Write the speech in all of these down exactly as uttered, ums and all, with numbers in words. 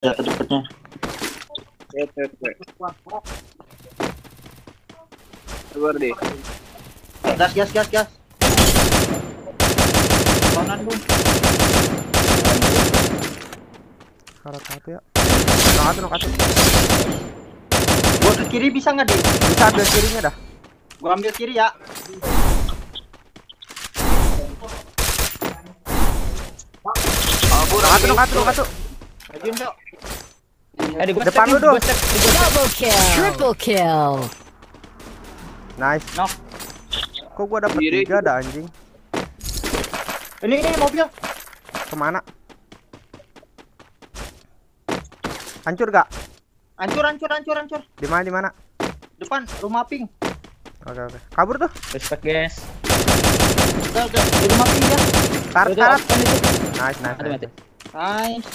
Ya, terdekatnya. Ya, terdekatnya. Keluar deh. Gas, gas, gas, gas. Kanan bun. Karat hati ya. Karat hati, karat hati. Gua ke kiri bisa nggak deh? Bisa ambil kirinya dah. Gua ambil kiri ya. Abu, karat hati, karat hati, karat hati. Ajuin dong. Eh, depan lu dong. Double kill, triple kill. Nice. Knock. Kok gua dapet tiga dah anjing. Ini ini mobil. Kemana? Hancur gak? Hancur, hancur, hancur, hancur. Di mana, di mana? Depan rumah pink. Oke, oke. Kabur tuh. Respect, guys. Udah, udah. Di rumah pink ya. Karat, karat. Nice, nice. Nice. Nice.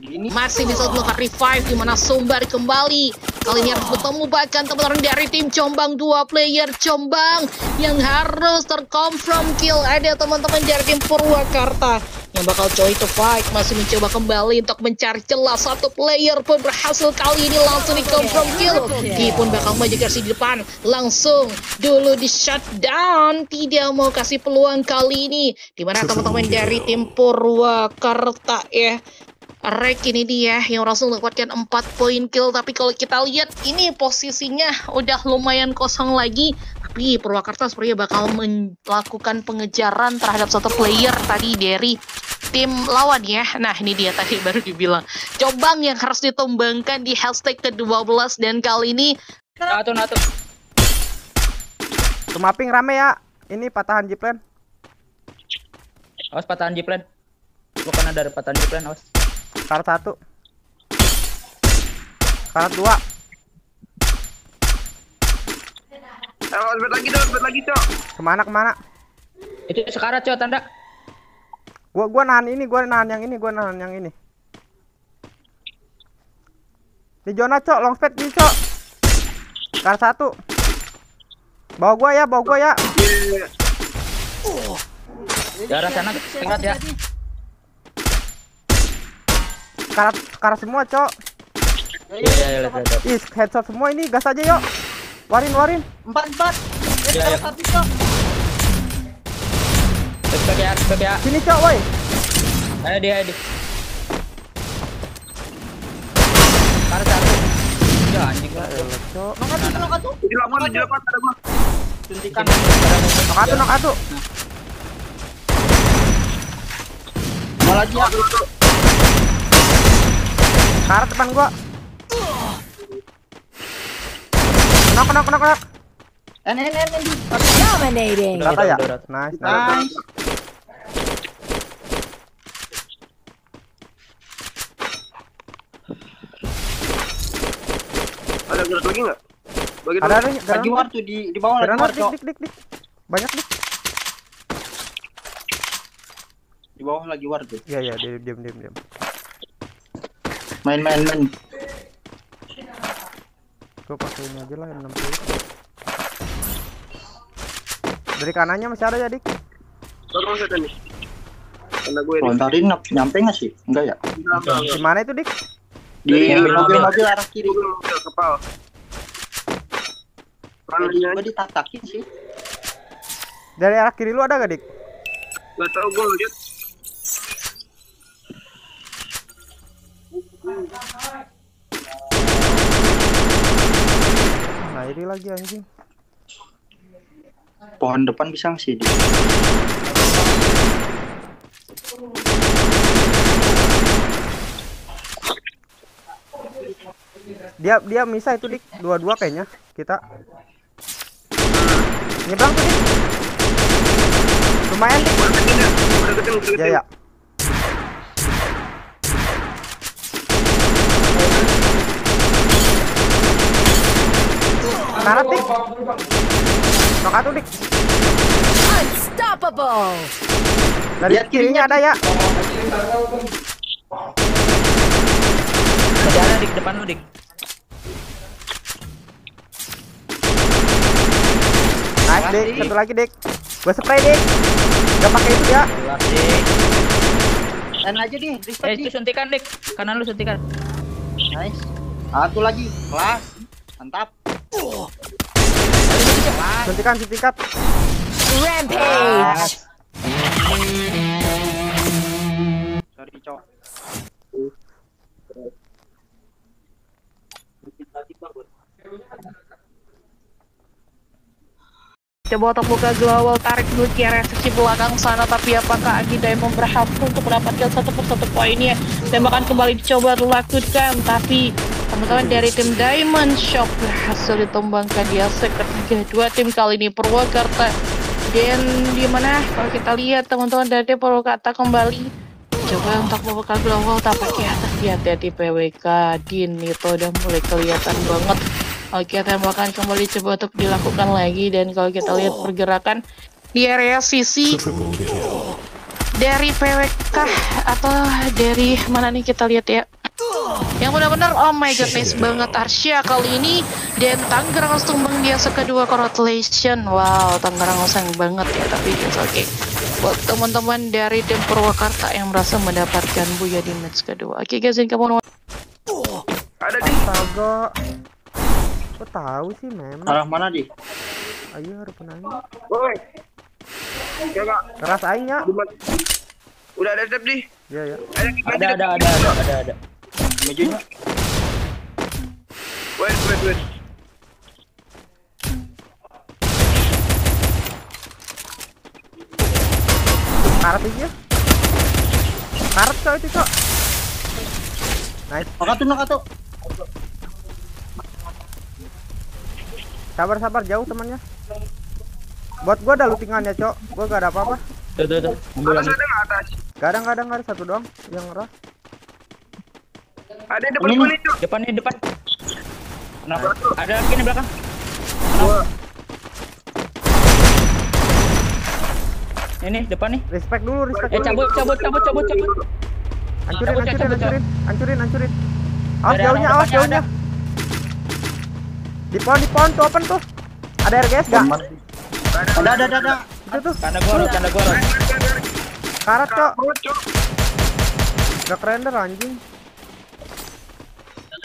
Gini. Masih bisa melakukan revive di mana Sumbar kembali. Kali ini harus bertemu bahkan teman-teman dari tim Jombang, dua player Jombang yang harus terconfirm kill. Ada teman-teman dari tim Purwakarta yang bakal coy to fight, masih mencoba kembali untuk mencari celah. Satu player pun berhasil kali ini langsung diconfirm kill. Ki pun bakal maju di depan, langsung dulu di shutdown, tidak mau kasih peluang kali ini. Di mana teman-teman dari tim Purwakarta ya. Rek ini dia yang langsung mendapatkan empat poin kill. Tapi kalau kita lihat ini posisinya udah lumayan kosong lagi. Tapi Purwakarta sepertinya bakal melakukan pengejaran terhadap satu player tadi dari tim lawan ya. Nah ini dia tadi baru dibilang Jombang yang harus ditumbangkan di hashtag ke dua belas. Dan kali ini Natu Natu Kemaping rame ya. Ini patahan jiplen. Awas patahan jiplen. Bukan ada patahan jiplen awas. Karat satu, karat dua. Oh, lebet lagi dong, lebet lagi cok. Kemana kemana? Itu sekarat cok tanda. Gua gua nahan ini, gua nahan yang ini, gua nahan yang ini. Di zona cok, longspad di cok. Karat satu. Bawa gua ya, bawa gua ya. Di arah sana sekarat ya. Karat, karat semua cok. Iya, iya, iya. Is headshot semua ini, gas aja yuk. Warin, warin. Empat, empat. Ya, ya. Respect ya, respect ya. Sini cok, woi. Ayo dia, ayo dia. Karat satu. Ya anjing lah, cok. Nong atu, nong atu. Dilawan, dilawan ada gua. Suntikan. Nong atu, nong atu. Mau lagi ya. Karat depan gua. Knock, knock, knock, knock. Dominating. Rata ya? Nice, nice. Ada gerak lagi nggak? Ada ada lagi war tuh di di bawah lagi war. Dik dik dik. Banyak dik. Di bawah lagi war tuh. Iya iya, diam diam diam. Main main main. Gue pakai ini aja lah enam puluh. Dari kanannya masih ada ya dik. Tolong setan nih. Karena gue ini nyampe nggak sih? Enggak ya. Di mana itu dik? Di mobil-mobil arah kiri. Mobil kepal. Gue ditatakin sih. Dari arah kiri lu ada gak dik? Gak tau gue liat. Nah ini lagi anjing. Pohon depan bisa nggak sih? Dia dia misah itu dik, dua-dua kayaknya kita. Nyebrang tuh dik. Lumayan dik. Ya ya. Karat dik. Nok atu dik. Unstoppable. Lihat kirinya ada ya. Ada ada dik depan lu dik. Nice dik, satu lagi dik. Gua spray dik. Gak pakai itu ya. Dan aja deh, eh, itu suntikan dik, kanan lu suntikan. Nice. Satu lagi, kelas. Mantap. Uh. Suntikan suntikan. Rampage. Sorry cok. Coba otak buka global, tarik dulu ke area seksi belakang sana, tapi apakah Agi Diamond berhasil untuk mendapatkan satu persatu poinnya? Tembakan kembali dicoba dilakukan, tapi teman-teman dari tim Diamond Shop berhasil ditumbangkan di aset ketiga dua tim kali ini Purwakarta. Dan di mana kalau kita lihat teman-teman dari Purwakarta kembali coba untuk membuka global, tapi hati-hati P W K Din itu udah mulai kelihatan banget. Oke, tembakan kembali coba untuk dilakukan lagi, dan kalau kita lihat pergerakan di area sisi dari P W K atau dari mana nih kita lihat ya. Yang benar-benar oh my god, nice banget Arsya kali ini, dan Tangerang House tumbang biasa kedua, congratulations. Wow, Tangerang House sayang banget ya, tapi it's okay. Buat teman-teman dari tim Purwakarta yang merasa mendapatkan buya di match kedua. Oke guys, ini kamu ada di Saga. Kok tahu sih memang. Arah mana di? Ayo harus nanya. Woi. Keras aing ya. Udah ada step di. Iya ya. Ada ada ada ada ada ada. Majunya. Wait wait wait. Karet aja. Karet coy itu coy. Nice. Makatu makatu. Sabar sabar jauh temannya. Buat gua ada lootingannya coy. Gua gak ada apa-apa. Tuh tuh tuh. Kadang-kadang ada satu doang yang ngeras. Ada depan ini, depan ini depan. Kenapa? Ada lagi di belakang. Ini depan nih. Respect dulu, respect. Eh cabut, cabut, cabut, cabut, cabut. Hancurin, hancurin, hancurin, hancurin, hancurin. Awas jauhnya, awas jauhnya. Di pohon, di pohon tuh open tuh. Ada R G S enggak? Ada, ada, ada. Itu tuh. Tanda gua, tanda gua. Karat, Cok. Enggak keren deh anjing.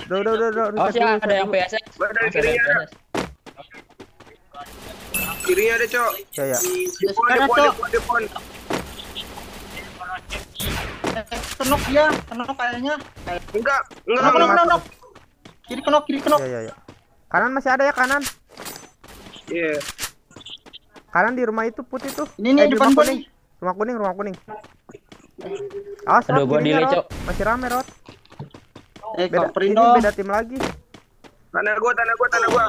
Udah, udah, udah, udah. Oh, siapa ada yang P S S? Ada kirinya. Kirinya ada, Cok. Ya, ya. Depon, depon, depon. Kenok dia, kenok kayaknya. Enggak, enggak, kenok, kenok. Kiri kenok, kiri kenok. Ya, ya, ya. Kanan masih ada ya, kanan. Iya. Kanan di rumah itu putih tuh. Ini nih, depan kuning. Rumah kuning, rumah kuning. Awas, aduh, gua delay, Cok. Masih rame, Rot. Eh, beda, ini beda tim lagi. Tanah gua, tanah gua, tanah gua.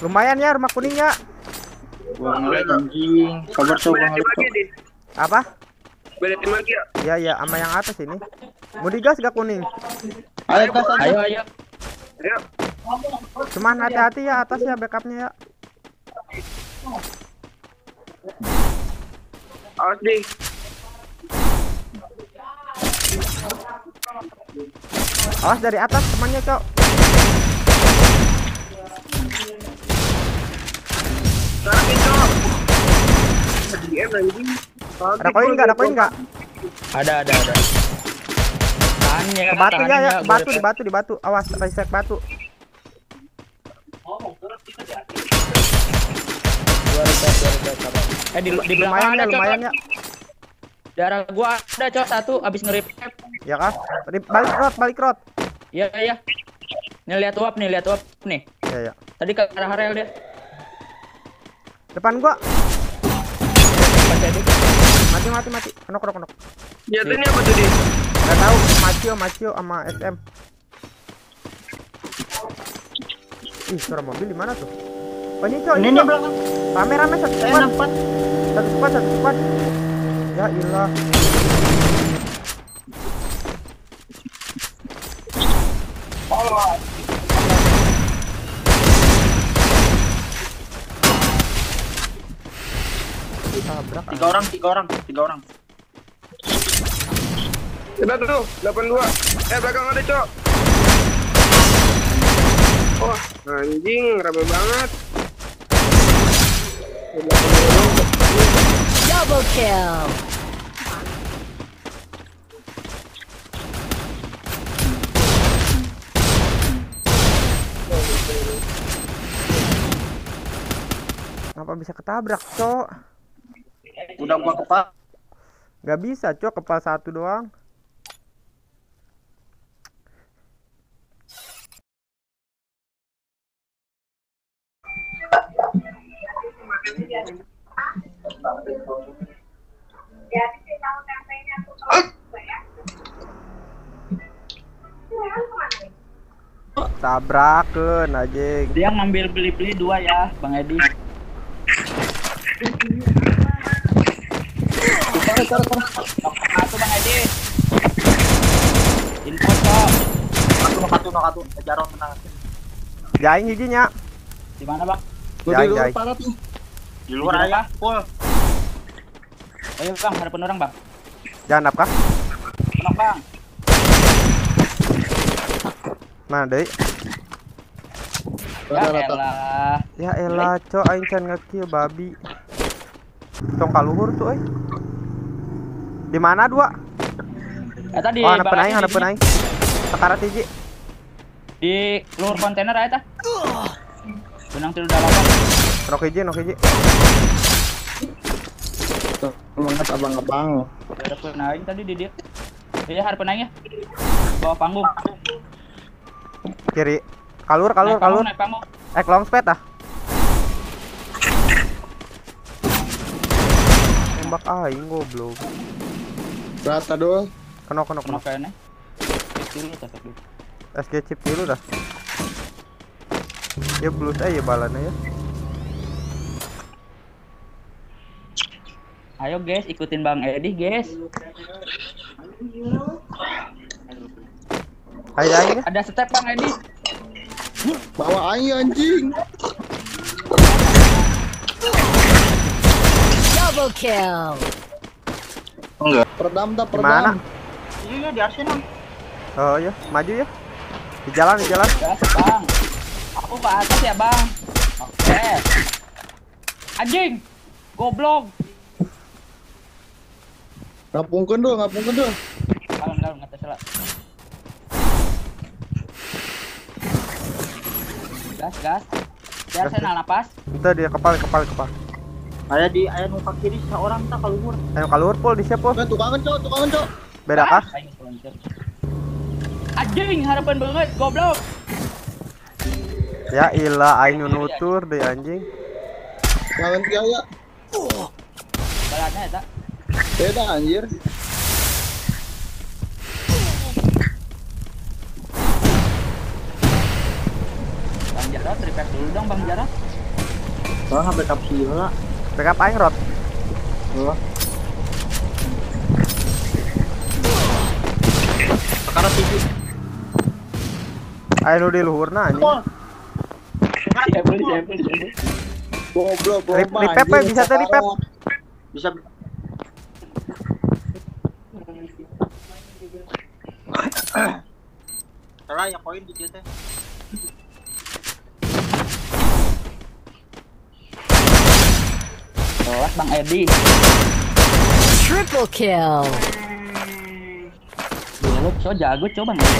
Lumayan ya rumah kuningnya. Gua ngeliat anjing. Kabar tuh gua ngeliat. Apa? Beda tim lagi ya? Iya, iya, sama yang atas ini. Mau digas gak kuning? Ayo, gas, ayo, ayo. Ayo. Cuman hati-hati ya atas ya backupnya ya. Awas deh. Awas dari atas temannya, Cok. Ada koin enggak? Ada koin enggak? Ada, ada, ada. Tanya, batu ya, ya. Batu, di batu, di batu. Awas, reset batu. Eh di, di belakang ada, lumayan ya. Darah gua ada, Cok, satu abis ngerip. Ya kah? Balik rot, balik rot. Iya, iya. Nih lihat uap nih, lihat uap nih. Iya, iya. Tadi ke arah rel dia. Depan gua. Mati, mati, mati. Kenok, kenok, kenok. Jatuhnya apa tadi? Enggak tahu, Macio, Macio sama S M. Ih, suara mobil di mana tuh? Oh, ini, Cok, ini, Cok. Rame-rame satu squad. Satu squad, satu squad. Ya ilah. Tabrak. Tiga orang, tiga orang, tiga orang. Coba tuh, delapan dua. Eh, belakang ada, Cok. Oh, anjing, rame banget. Double kill. Kenapa bisa ketabrak, Cok? Udah gua kepal. Gak bisa, Cok, kepal satu doang. Tabrakan aja. Dia ngambil beli-beli dua ya, Bang Edi. Sorry, sorry, sorry. Satu Bang Edi. Info Cok. Satu, satu, satu. Jarang menang. Jaing giginya. Di mana, Bang? Jaing, jaing. Di luar aja, full. Ayo Bang, ada penorang Bang. Jangan apa? Tenang Bang. Nah, Dei. Ya elah. Ya elah, Cok, aing can ngekill babi. Tong kaluhur tuh euy. Di mana dua? Ya tadi. Oh, harapan aing, harapan aing. Sekarat hiji. Di luar kontainer aja tah. Benang tilu dalapan. Nok hiji, nok hiji. Tuh, banget abang-abang. Ada pun aing tadi di dia. Ya harapan aing ya. Bawa panggung. Kiri kalur kalur naik kalur panggung, naik eh long speed ah tembak aing goblok rata doang kena kena kena kayaknya S G chip dulu dah ya blues aja balanya ya. Ayo guys ikutin Bang Edi guys. Ayo, ayo. Ada step Bang Edi. Bawa air anjing. Double kill. Enggak. Peredam dah peredam. Mana? Iya di Arsenal. Oh iya, maju ya. Di jalan, di jalan. Ya, Bang. Aku ke atas ya, Bang. Oke. Okay. Anjing. Goblok. Ngapungkeun dong, ngapungkeun dong. Kalem, kalem, enggak salah. Gas, gas. Biar gas, saya nahan napas. Itu dia kepal, kepal, kepal. Ada di ayam muka kiri seorang tak kalur. Ayo kalur pol di siap pol. Tukangan Cok, tukangan Cok. Beda kah? Anjing, harapan banget, goblok. Ya ilah, aing nutur deh anjing. Lawan dia ya. Balannya eta. Beda anjir. Jarak, repack dulu dong Bang Jarak. Bang, oh, backup sila. Backup aing rot. Oh. Sekarang tujuh. Ayo di luhurna anjing. Oh. Sampel, sampel, sampel. Goblok, goblok. Rip pep bisa tadi pep. Bisa. Salah ya poin di dia teh. Kelas Bang Edi. Triple kill. Gila Cok, jago Cok Bang Edi.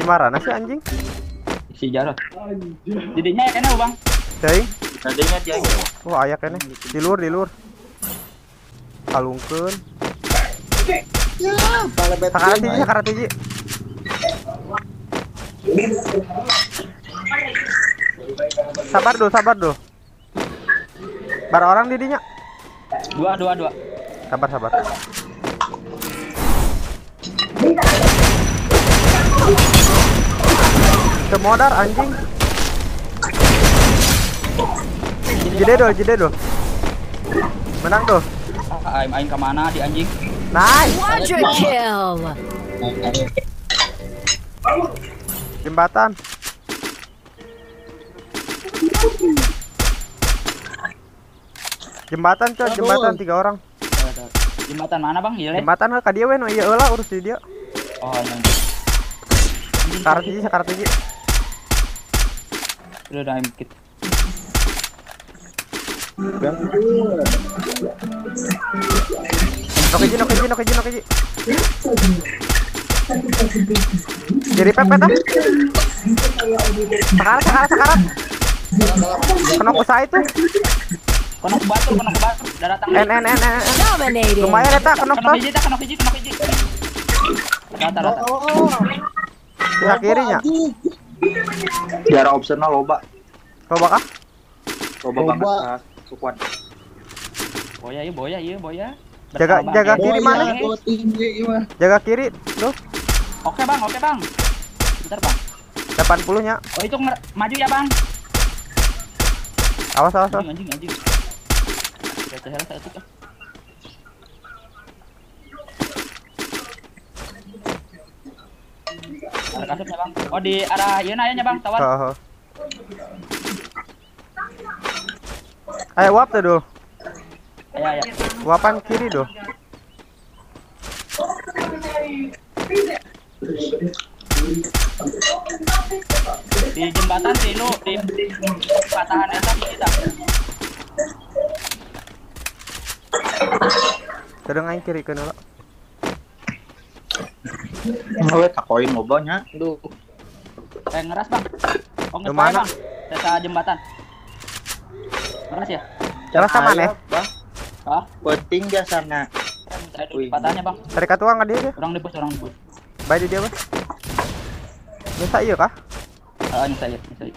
Gimana sih anjing? Si Jarot. Didinya kena Bang. Tei. Didinya dia. Oh, ayak kena. Di lur, di lur. Kalungkeun. Ya, balebet. Karate ji, karate ji. Sabar dulu, sabar dulu. Bar orang didinya. Dua, dua, dua. Sabar, sabar. Semodar anjing. Jede dulu, jede dulu. Menang tuh. Aim aim ke mana di anjing? Nice. Quadra kill. Jembatan. Jembatan Cok, jembatan tiga orang. Jembatan mana bang? Iya, jembatan lah kadieu we nu ieu heula urus di dia. Oh, anjing. Sakar hiji, sakar hiji. Udah dah mikit. Bang. Oke, jin, oke, jin, oke, jin, oke, jin. Jadi pepet ah. Sakar, sakar, sakar. Kena usaha itu. Kena batu, kena batu. Udah datang. N N N N. Lumayan eta kena batu. Kena hiji, kena hiji. Rata, rata. Kira kirinya. Biar opsional loba. Loba kah? Loba banget. Sukuan. Boya, iya boya, iya boya. Jaga jaga kiri mana? Jaga kiri, tuh. Oke bang, oke bang. Bentar bang. delapan puluh-nya. Oh itu maju ya bang. Awas awas awas. Anjing anjing. Jatuh helah satu kan. Arah kasupnya bang. Oh di arah ieu na aya nya bang, tawar. Heeh. Ayo wap tuh dulu. Ayo ayo. Wapan kiri dulu. Di jembatan sih lu di patahan eta kita. Terdengar kiri ke nolak. Awe takoin obanya. Duh. Eh ngeras, Bang. Oh, ngeras mana? Desa jembatan. Ngeras ya? Ngeras sama nih. Hah? Penting dia sana. Aduh, patahnya, Bang. Tarik atuang ka dia. Orang dipus, orang dipus. Bae di dia, Bang. Bisa iya kah? Ah, ini saya, ini saya.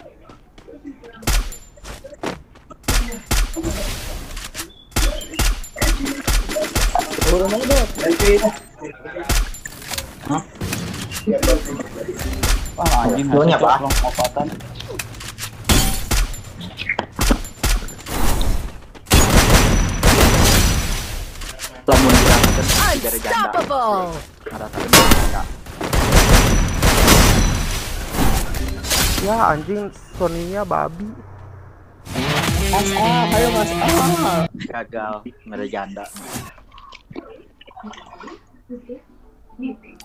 Turun aja, Bang. Hah? Wah, anjing banyak banget opatan. Lamun diangkat dari janda. Ada ya anjing Sony-nya babi. Mas ah, ayo Mas ah. Gagal, merejanda.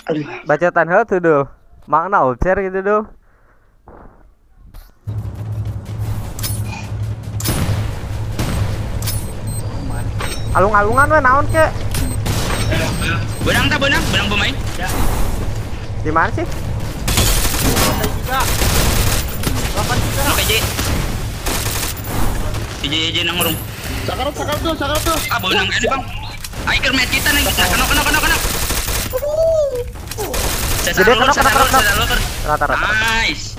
Aduh, bacaan hal tuh do. Makna share gitu do. Alung-alungan we naon ke? Benang ta benang, benang pemain. Ya. Di mana sih? Oke, J J J nangurung. Sakar sakar tuh, sakar tuh. Ah, beunang ene, Bang. Aiker met kita nang kita kena kena kena kena. Jadi kena kena kena. Rata-rata. Nice.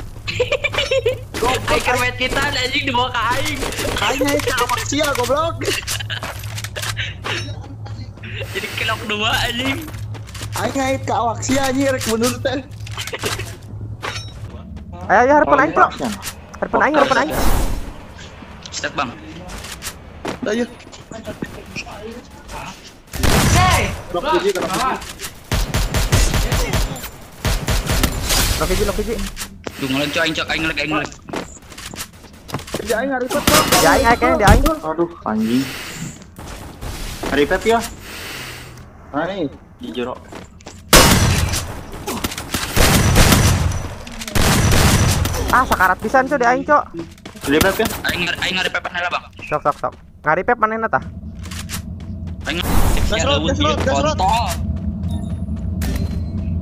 Aiker met kita anjing dibawa ke aing. Aingnya ke amaksial goblok. Jadi kelok dua anjing. Aing ngait ke amaksial anjir menurut teh. Ayo ayo harapan aing, Bro. Harapan aing, harapan aing. Step, Bang. Ayo. Hey. Blok kiri, blok kiri. Blok kiri, blok kiri. Duh, ngelenco aing, cok aing ngelek, aing ngelek. Dia aing haripet, Bro. Dia aing aing dia aing. Aduh, anjing. Haripet ya. Mana nih? Di jorok. Ah, sakarat pisan tuh di aing, Cok. Di pep ya? Aing aing ngarepep heula, Bang. Sok sok sok. Ngarepep manehna tah? Aing. Dasrot, dasrot, dasrot.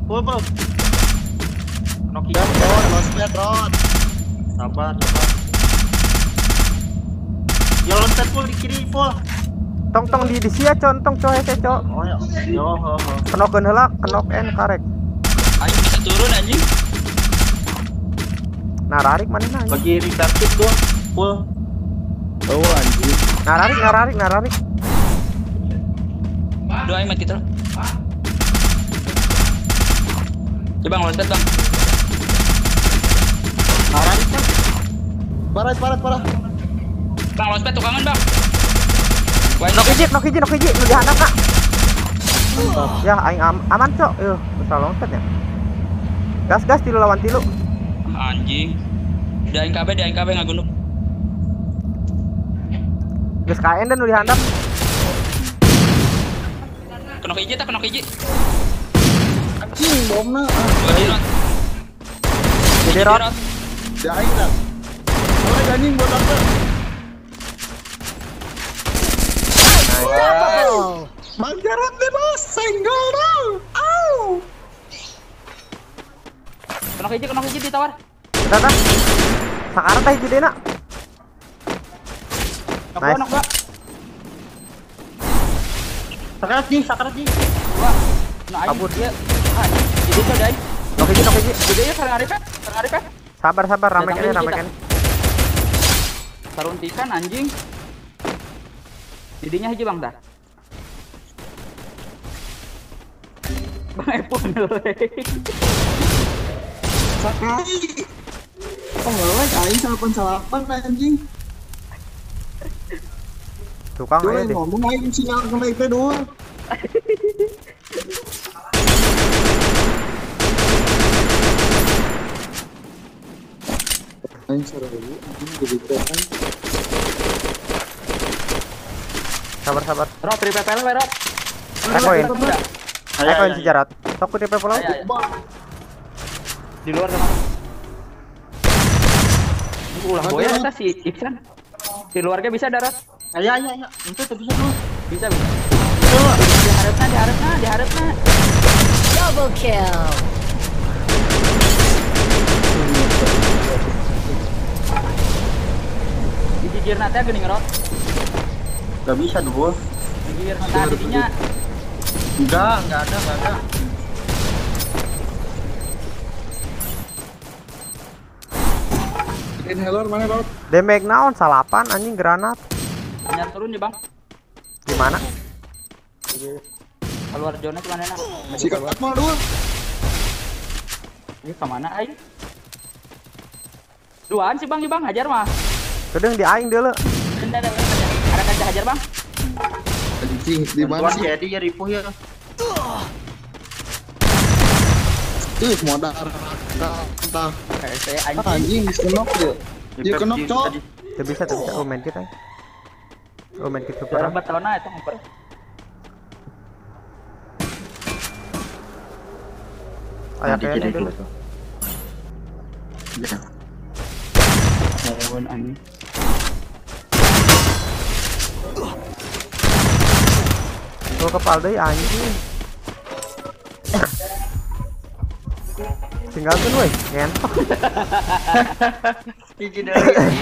Pul, pul. Nokia, pul, losmet rot. Sabar, sabar. Yo loncat pul di kiri, pul. Tong tong di di sia, Cok, tong coe teh, Cok. Oh, yo. Yo, ho ho. Kenokeun heula, kenok en karek. Aing bisa turun anjing. Nararik mana nanya? Bagi reductive doang, full. Oh anjir. Nararik, nararik, nararik. Doain mati terus. Coba ngeloncat bang. Nararik bang. Barat, barat, barat. Bang loncat tukangan bang. Nok hiji, nok hiji, nok hiji. Lu dihantam kak. Ya, aing aman cok. Yuh, bisa loncat ya. Gas, gas, tilu lawan tilu. Anjing. Dia N K B, dia N K B ngagunduk. Geus K N dan udah handap. Kenok hiji tak kenok hiji. Anjing bomna. Gede rot. Ya aing dah. Mulai anjing buat apa? Wow. Manggaran bebas single roll. Au. Kenok hiji kenok hiji ditawar. Datang. Sakar teh hiji deuna. Nice. Kenok ba. Sakrat ji, sakrat ji. Wah, nah kabur dia. Ah, jadi coy, guys. Oke, oke, oke. Jadi ya sarang Arif, sarang Arif. Sabar, sabar, ramek ini, ramek ini. Saruntikan anjing. Jadinya hiji Bang dah. Bang Epon lele. Sakrat. Oh, lele aing salapan-salapan anjing. Tukang aja deh. Ngomong aja sinyal sama I P doang. Sabar sabar. Rot triple pele merot. Rekoin. Rekoin si Jarat. Sok triple pele. Di luar sama. Ulah boya kita si Iksan. Di luarnya bisa darat. Ayo ayo ayo, itu terus dulu. Bisa bisa. Tuh, diharapkan diharapkan diharapkan. Double kill. Dijigir nanti ya, gini ngerot. Gak bisa dulu. Dijigir nanti jadinya. Enggak, enggak ada, enggak ada. Inhaler mana bro? Damage naon salapan anjing granat. Nyat turun ya bang. Di mana? Keluar zona ke mana nak? Masih ketat mah dua. Ini ke mana aing? Duaan sih bang, ya bang hajar mah. Kedeng di aing deuleu. Ada kada hajar bang. Anjing di mana sih? Jadi ya ripuh ya. Tuh modal tentang saya anjing bisa knock ya. Dia knock cok. Dia bisa tapi oh main kita. Oh main kita super. Berapa tahun aja tuh ngoper. Ayo kayak dulu tuh. Ya. Lawan anjing. Gua kepal deui anjing. Tinggalkan woi, ngentok. Hahaha. Gigi dari.